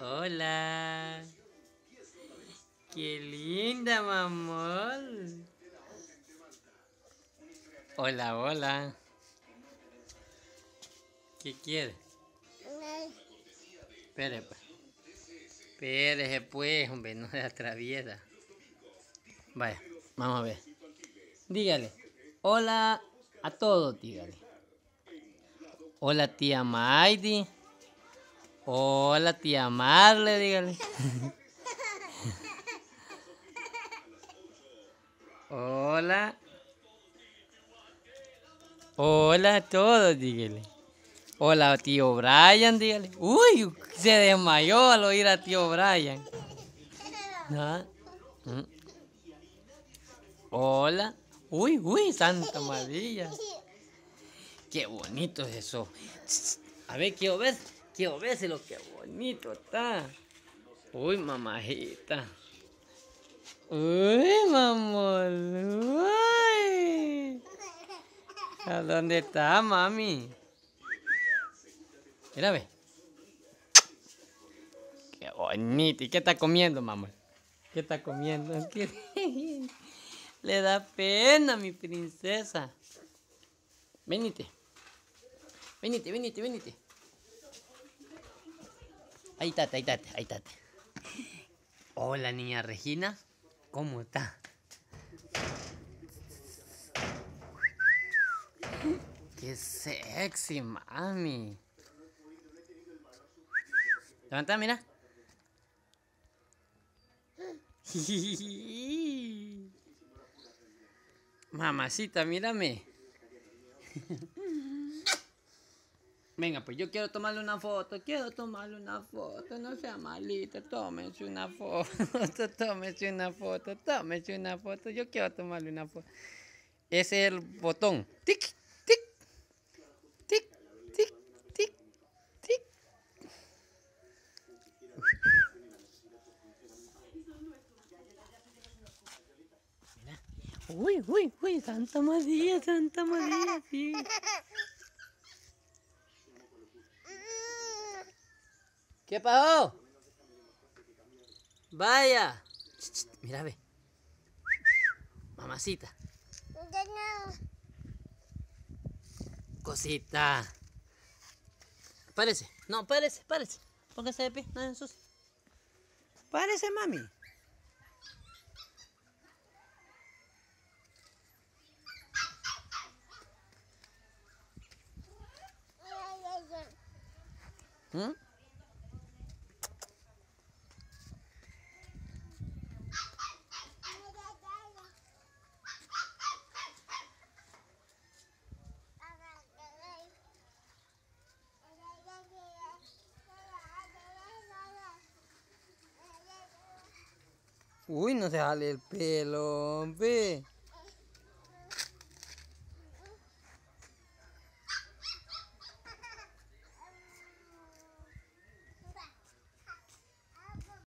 Hola. Qué linda, mamón. Hola, hola. ¿Qué quiere? Espere, pues. Espérese, pues, hombre, no se atraviesa. Vaya, vamos a ver. Dígale. Hola a todos, dígale. Hola, tía Maidy. Hola, tía Marle, dígale. Hola. Hola a todos, dígale. Hola, tío Brian, dígale. Uy, se desmayó al oír a tío Brian. ¿Ah? Hola. Uy, uy, Santa María. Qué bonito es eso. A ver, quiero ver lo que bonito está. Uy, mamajita. Uy, mamón. Uy. ¿A dónde está, mami? Mira, ve. Qué bonito. ¿Y qué está comiendo, mamón? ¿Qué está comiendo? Le da pena, mi princesa. Venite. Venite, venite, venite. Ahí está, ahí está, ahí está. Hola, niña Regina. ¿Cómo está? ¡Qué sexy, mami! Levanta, mira. Mamacita, mírame. Venga, pues yo quiero tomarle una foto. Quiero tomarle una foto. No sea malita. Tómense una foto. Tómense una foto. Tómense una foto. Yo quiero tomarle una foto. Ese es el botón. Tic, tic, tic, tic, tic, tic. Uy, uy, uy, Santa María, Santa María, sí. ¿Qué pasó? Vaya. Mira, ve. Mamacita. Cosita. Párese. No, párese, párese. Póngase de pie, no se ensucie. Párese, mami. ¿Mm? Uy, no se jale el pelo, hombre.